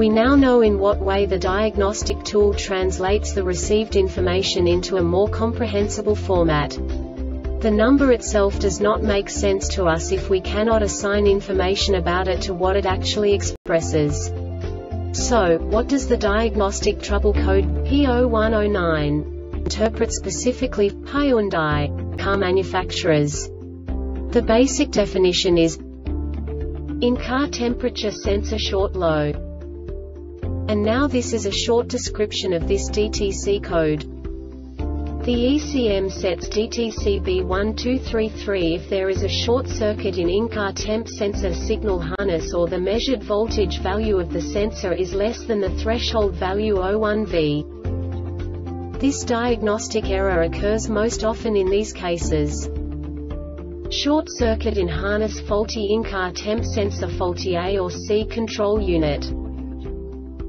We now know in what way the diagnostic tool translates the received information into a more comprehensible format. The number itself does not make sense to us if we cannot assign information about it to what it actually expresses. So, what does the diagnostic trouble code P0109 interpret specifically for Hyundai car manufacturers? The basic definition is in-car temperature sensor short-low. And now this is a short description of this DTC code. The ECM sets DTC B1233 if there is a short circuit in-car temp sensor signal harness or the measured voltage value of the sensor is less than the threshold value 01V. This diagnostic error occurs most often in these cases. Short circuit in harness, faulty in-car temp sensor, faulty A or C control unit.